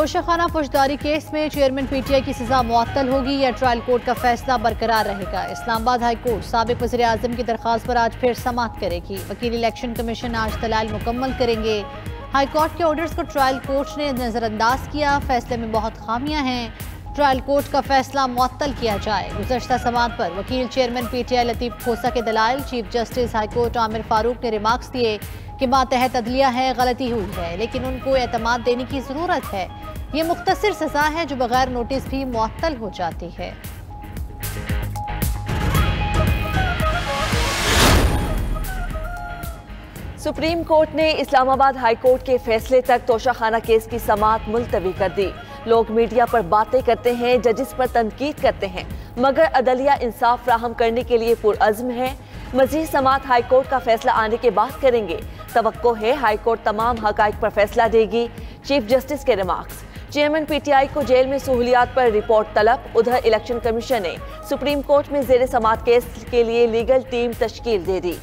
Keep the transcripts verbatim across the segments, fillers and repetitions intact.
तोशाखाना फौजदारी केस में chairman P T आई की सजा मुअत्तल होगी या ट्रायल कोर्ट का फैसला बरकरार रहेगा। इस्लामाबाद हाई कोर्ट साबिक वज़ीर आज़म की दरख्वास्त पर आज फिर समाअत करेगी। वकील इलेक्शन कमीशन आज दलाल मुकम्मल करेंगे। हाई कोर्ट के ऑर्डर्स को ट्रायल कोर्ट ने नज़रअंदाज किया। फैसले में बहुत खामियां हैं। ट्रायल कोर्ट का फैसला मुअत्तल किया जाए। गुज़श्ता समाअत पर वकील chairman P T I Latif Khosa के दलाल chief justice high court Aamir Farooq ने रिमार्क्स दिए कि मातहत अदलिया है, गलती हुई है, लेकिन उनको एतमाद देने की ज़रूरत है। ये मुख्तसर सज़ा है जो बगैर नोटिस भी मुअत्तल हो जाती है। सुप्रीम कोर्ट ने इस्लामाबाद हाई कोर्ट के फैसले तक तोशाखाना केस की समाअत मुलतवी कर दी। लोग मीडिया पर बातें करते हैं, जजिस पर तनकीद करते हैं, मगर अदलिया इंसाफ फ्राहम करने के लिए पुरअज़्म है। मजीद समाअत हाई कोर्ट का फैसला आने के बाद करेंगे। तवक्को है हाई कोर्ट तमाम हकायक पर फैसला देगी। चीफ जस्टिस के रिमार्क्स, चेयरमैन पीटीआई को जेल में सहूलियात पर रिपोर्ट तलब। उधर इलेक्शन कमीशन ने सुप्रीम कोर्ट में जेर समाअत केस के लिए लीगल टीम तश्कील दे दी।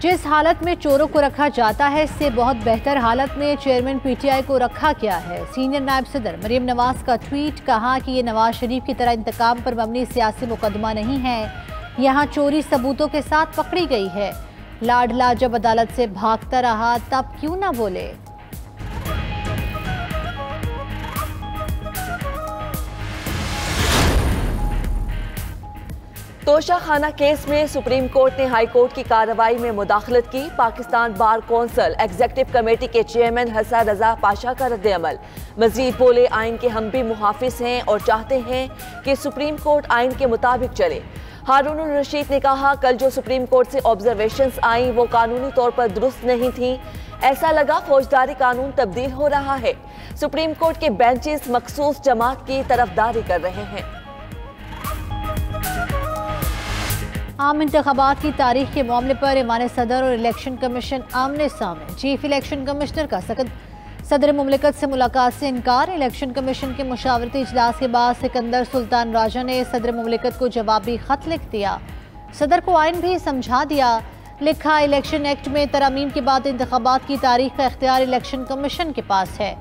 जिस हालत में चोरों को रखा जाता है, इससे बहुत बेहतर हालत में चेयरमैन पीटीआई को रखा गया है। सीनियर नायब सदर मरियम नवाज का ट्वीट, कहा कि ये नवाज शरीफ की तरह इंतकाम पर मबनी सियासी मुकदमा नहीं है। यहाँ चोरी सबूतों के साथ पकड़ी गई है। लाडला जब अदालत से भागता रहा तब क्यों ना बोले। तोशाखाना केस में सुप्रीम कोर्ट ने हाई कोर्ट की कार्रवाई में मुदाखलत की। Pakistan bar council executive committee के चेयरमैन हसा रजा पाशा का रद्दअमल। मजीद बोले, आइन के हम भी मुहाफिज हैं और चाहते हैं कि सुप्रीम कोर्ट आइन के मुताबिक चले। हारून रशीद ने कहा, कल जो सुप्रीम कोर्ट से ऑब्जर्वेशंस आईं वो कानूनी तौर पर दुरुस्त नहीं थीं। ऐसा लगा फौजदारी कानून तब्दील हो रहा है। सुप्रीम कोर्ट के बेंचेस मखसूस जमात की तरफदारी कर रहे हैं। आम इंतखाबात की तारीख के मामले पर ईमान सदर और इलेक्शन कमीशन आमने सामने। चीफ इलेक्शन कमिश्नर का सकत सदर मुमलिकत से मुलाकात से इनकार। इलेक्शन कमीशन के मुशावरती इजलास के बाद सिकंदर सुल्तान राजा ने सदर मुमलिकत को जवाबी खत लिख दिया। सदर को आइन भी समझा दिया। लिखा, इलेक्शन एक्ट में तरामीम के बाद इंतखाबात की तारीख का इख्तियार इलेक्शन कमीशन के पास है।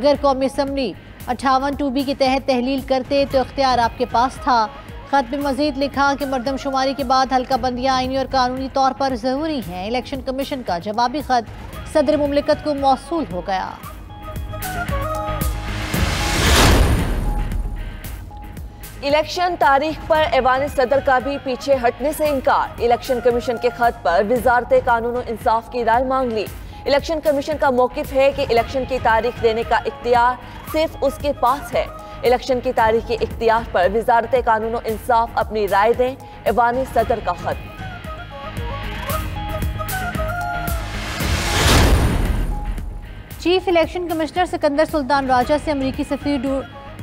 अगर कौमी असम्बली अट्ठावन टू बी के तहत तहलील करते तो इख्तियार आपके पास था। खत में मजीद लिखा कि मरदमशुमारी के बाद हल्का बंदियाँ आइनी और कानूनी तौर पर ज़रूरी हैं। इलेक्शन कमीशन का जवाबी खत सदर मुमलिकत को मौसूल हो गया। इलेक्शन तारीख पर ऐवान सदर का भी पीछे हटने से इनकार। इलेक्शन कमीशन के खत पर वजारत कानून और इंसाफ की राय मांग ली। इलेक्शन कमीशन का मौकिफ है कि इलेक्शन की तारीख देने का इख्तियार सिर्फ उसके पास है। इलेक्शन की तारीख के इख्तियार पर वजारत कानून और इंसाफ अपनी राय दें। ऐवान सदर का खत। Chief election commissioner Sikandar Sultan Raja से अमरीकी सफीर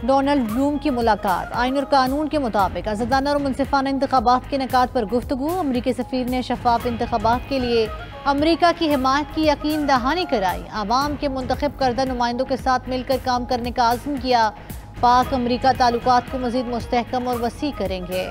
डोनल्ड ब्लूम की मुलाकात। आइन और कानून के मुताबिक आज़ादाना और मुनसिफाना इंतखाबात के निकात पर गुफ्तगू। अमरीकी सफीर ने शफाफ इंतखाबात के लिए अमरीका की हिमायत की यकीन दहानी कराई। आवाम के मुंतखब करदा नुमाइंदों के साथ मिलकर काम करने का आज़म किया। पाक अमरीका ताल्लुकात को मज़ीद मुस्तहकम और वसी करेंगे।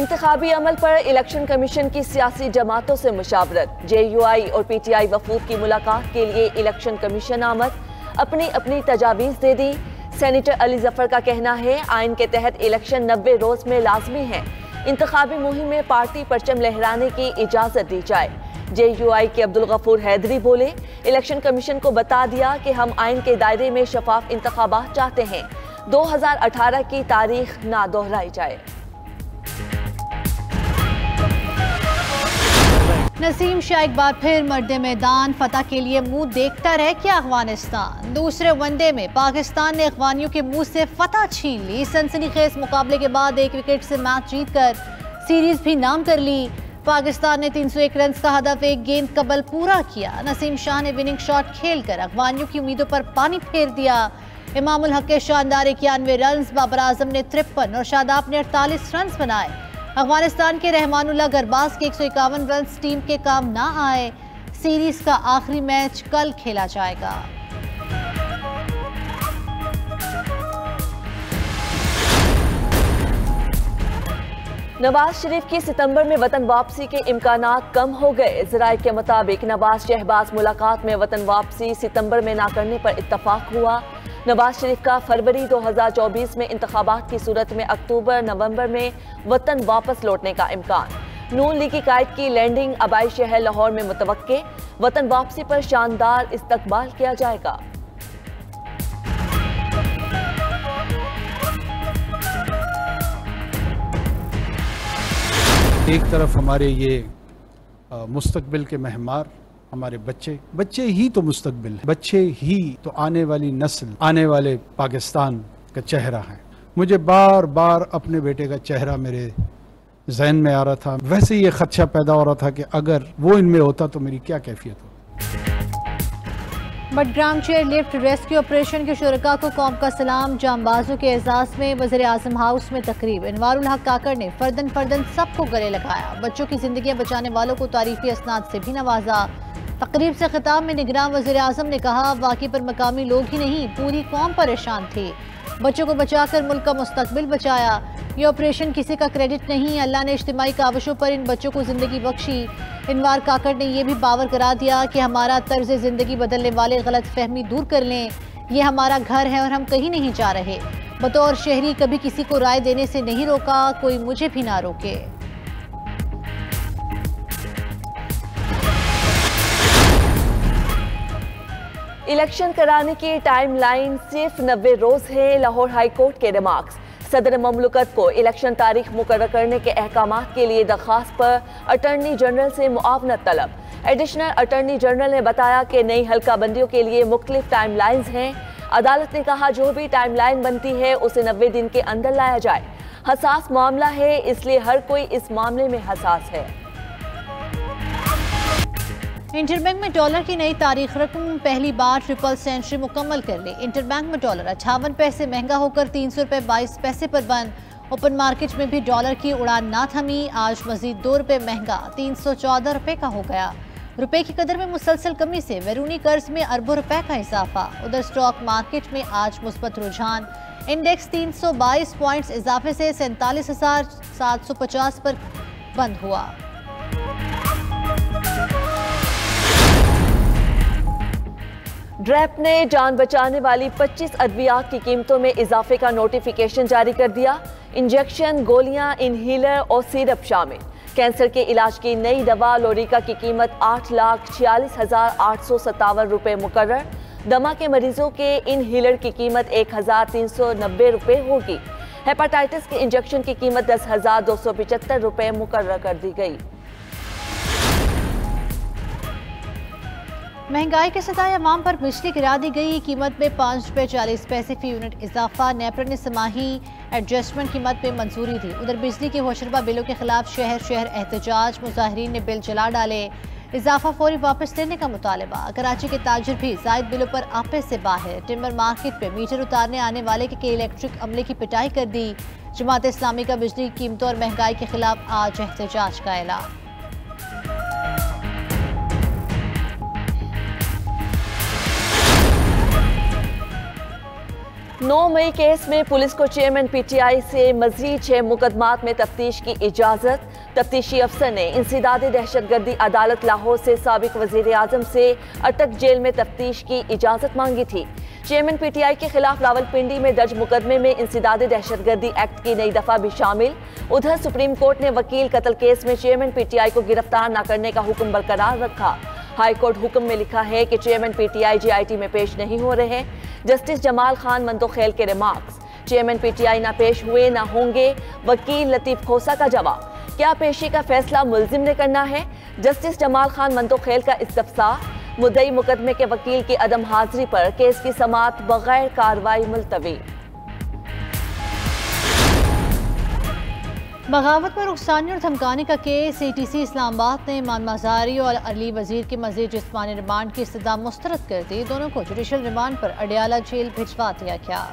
इंतखाबी अमल पर इलेक्शन कमीशन की सियासी जमातों से मुशावरत। जे यू आई और पी टी आई वफूद की मुलाकात के लिए इलेक्शन कमीशन आमद। अपनी अपनी तजावीज़ दे दी। सेनेटर अली जफर का कहना है, आइन के तहत इलेक्शन नब्बे रोज़ में लाजमी है। इंतखाबी मुहिम में पार्टी परचम लहराने की इजाज़त दी जाए। जे यू आई के अब्दुल गफूर हैदरी बोले, इलेक्शन कमीशन को बता दिया कि हम आइन के दायरे में शफाफ इंतखाबात चाहते हैं। दो हज़ार अठारह की तारीख ना दोहराई जाए। नसीम शाह एक बार फिर मर्द मैदान, फतह के लिए मुंह देखता रह क्या अफगानिस्तान। दूसरे वनडे में पाकिस्तान ने अफगानियों के मुंह से फतह छीन ली। सनसनीखेज मुकाबले के बाद एक विकेट से मैच जीतकर सीरीज भी नाम कर ली। पाकिस्तान ने तीन सौ एक रन का हदफ एक गेंद कबल पूरा किया। नसीम शाह ने विनिंग शॉट खेलकर अफगानियों की उम्मीदों पर पानी फेर दिया। इमामुल हक के शानदार इक्यानवे रन, बाबर अजम ने तिरपन और शादाब ने अड़तालीस रन बनाए। अफगानिस्तान के रहमानुल्लाह गुरबाज के एक सौ इक्यावन रन टीम के काम ना आए। सीरीज का आखिरी मैच कल खेला जाएगा। नवाज शरीफ की सितंबर में वतन वापसी के इम्कान कम हो गए। जराये के मुताबिक नवाज शहबाज मुलाकात में वतन वापसी सितंबर में ना करने पर इत्तफाक हुआ। नवाज शरीफ का फरवरी दो हज़ार चौबीस में इंतखाबात की सूरत में अक्टूबर नवंबर में वतन वापस लौटने का इम्कान। नून लीग की कायद की लैंडिंग आबाई शहर लाहौर में मुतवक्के। वतन वापसी पर शानदार इस्तकबाल किया जाएगा। एक तरफ हमारे ये मुस्तकबिल के मेहमान, हमारे बच्चे, बच्चे ही तो मुस्तकबिल है, बच्चे ही तो आने वाली नस्ल, आने वाले पाकिस्तान का चेहरा है। मुझे बार बार अपने बेटे का चेहरा मेरे जहन में आ रहा था। वैसे ये खदशा पैदा हो रहा था कि अगर वो इनमें होता तो मेरी क्या कैफियत हो। Battagram chair lift rescue operation के शुरका को कौम का सलाम। जांबाजों के एजाज में वज़ीर आज़म हाउस में तकरीब। अनवारुल हक काकर ने फर्दन फर्दन सबको गले लगाया। बच्चों की जिंदगियां बचाने वालों को तारीफी असनाद से भी नवाजा। तकरीब से खिताब में निगरान वज़ीर आज़म ने कहा, वाकई पर मकामी लोग ही नहीं पूरी कौम परेशान थी। बच्चों को बचाकर मुल्क का मुस्तकबिल बचाया। ये ऑपरेशन किसी का क्रेडिट नहीं, अल्लाह ने इज्तिमाई काविशों पर इन बच्चों को ज़िंदगी बख्शी। अनवार काकर ने यह भी बावर करा दिया कि हमारा तर्ज ज़िंदगी बदलने वाले गलतफहमी दूर कर लें। ये हमारा घर है और हम कहीं नहीं जा रहे। बतौर शहरी कभी किसी को राय देने से नहीं रोका, कोई मुझे भी ना रोके। इलेक्शन कराने की टाइमलाइन सिर्फ नब्बे रोज है। लाहौर हाई कोर्ट के रिमार्क्स। सदर ममलकत को इलेक्शन तारीख मुकर्रर करने के अहकाम के लिए दरख्वास्त पर अटर्नी जनरल से मुआवनत तलब। एडिशनल अटर्नी जनरल ने बताया कि नई हल्का बंदियों के लिए मुख्तलिफ टाइम लाइन्स हैं। अदालत ने कहा जो भी टाइम लाइन बनती है उसे नब्बे दिन के अंदर लाया जाए। हसास मामला है, इसलिए हर कोई इस मामले में हसास है। इंटरबैंक में डॉलर की नई तारीख रकम पहली बार ट्रिपल सेंचुरी मुकम्मल कर ली। इंटरबैंक में डॉलर अट्ठावन पैसे महंगा होकर तीन सौ रुपये बाईस पैसे पर बंद। ओपन मार्केट में भी डॉलर की उड़ान ना थमी, आज मजीद दो रुपये महंगा तीन सौ चौदह रुपये का हो गया। रुपये की कदर में मुसलसल कमी से बैरूनी कर्ज में अरबों रुपये का इजाफा। उधर स्टॉक मार्केट में आज मुस्बत रुझान। इंडेक्स तीन सौ बाईस पॉइंट्स इजाफे से सैंतालीस हजार सात सौ पचास पर बंद हुआ। ड्रैप ने जान बचाने वाली पच्चीस अद्वियात की कीमतों में इजाफे का नोटिफिकेशन जारी कर दिया। इंजेक्शन, गोलियां, इनहीलर और सिरप शामिल। कैंसर के इलाज की नई दवा लोरिका की कीमत आठ लाख छियालीस हजार आठ सौ सत्तावन रुपये मुकर्रर। दमा के मरीजों के इनहीलर की कीमत एक हजार तीन सौ नब्बे रुपये होगी। हेपाटाइटिस के इंजेक्शन की कीमत दस हजार दो सौ पिचहत्तर रुपये मुकर्रर कर दी गई। महंगाई के सताए अवाम पर बिजली गिरा दी गई। कीमत में पाँच रुपये चालीस पैसे फी यूनिट इजाफा। नेप्रा ने समाही एडजस्टमेंट कीमत में मंजूरी दी। उधर बिजली के होशरबा बिलों के खिलाफ शहर शहर एहतजाज। मुजाहरीन ने बिल जला डाले, इजाफा फौरी वापस लेने का मुतालबा। कराची के ताजिर भी जायद बिलों पर आपे से बाहर। टिम्बर मार्केट में मीटर उतारने आने वाले के इलेक्ट्रिक अमले की पिटाई कर दी। जमात इस्लामी का बिजली कीमतों और महंगाई के खिलाफ आज एहतजाज का ऐलान। नौ मई केस में पुलिस को चेयरमैन पी टी आई से मजीद छह मुकदमात में तफ्तीश की इजाज़त। तफ्तीशी अफसर ने इंसदाद दहशतगर्दी अदालत लाहौर से साबिक वज़ीर आज़म से अटक जेल में तफ्तीश की इजाज़त मांगी थी। चेयरमैन पी टी आई के खिलाफ रावलपिंडी में दर्ज मुकदमे में इंसदाद दहशतगर्दी एक्ट की नई दफ़ा भी शामिल। उधर सुप्रीम कोर्ट ने वकील कत्ल केस में चेयरमैन पी टी आई को गिरफ्तार न करने का हुक्म बरकरार रखा। हाई कोर्ट हुक्म में लिखा है कि chairman P T I J I T में पेश नहीं हो रहे। जस्टिस जमाल खान मंतोखेल के remarks. Chairman P T I ना पेश हुए ना होंगे, वकील लतीफ खोसा का जवाब। क्या पेशी का फैसला मुलजिम ने करना है? जस्टिस जमाल खान मंतोखेल का इस्तफसार। मुद्दई मुकदमे के वकील की अदम हाजिरी पर केस की समाअत बगैर कार्रवाई मुलतवी। बगावत पर रुखसानी और धमकाने का case. C T C Islamabad ने मान मजारी और अली वजीर के मजीद जिस्मानी रिमांड की सजा मुस्तरद कर दी। दोनों को जुडिशल रिमांड पर अडियाला जेल भिजवा दिया गया।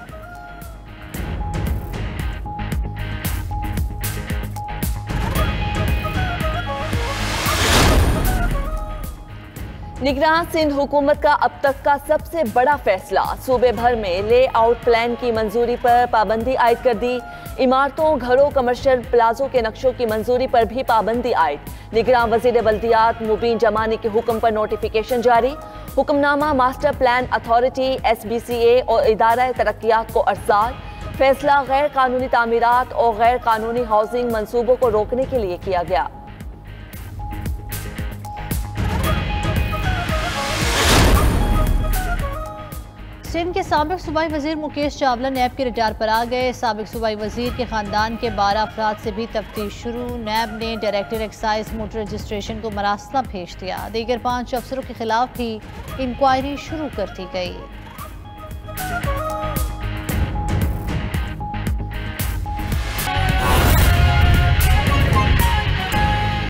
निगरान सिंध हुकूमत का अब तक का सबसे बड़ा फैसला, सूबे भर में ले आउट प्लान की मंजूरी पर पाबंदी आयद कर दी। इमारतों, घरों, कमर्शियल प्लाजों के नक्शों की मंजूरी पर भी पाबंदी आयद। निगरान वजीर बल्दियात मुबीन जमानी के हुक्म पर नोटिफिकेशन जारी। हुक्मनामा master plan authority, S B C A और इदारा तरक्यात को अर्साल। फैसला गैर कानूनी तामीरात और गैर कानूनी हाउसिंग मंसूबों को रोकने के लिए किया गया। सिंध के साबिक सूबाई वजीर मुकेश चावला नैब के रडार पर आ गए। साबिक सूबाई वजीर के खानदान के बारह अफराद से भी तफ्तीश शुरू। नैब ने डायरेक्टर एक्साइज मोटर रजिस्ट्रेशन को मरासला भेज दिया। दीगर पाँच अफसरों के खिलाफ भी इंक्वायरी शुरू कर दी गई।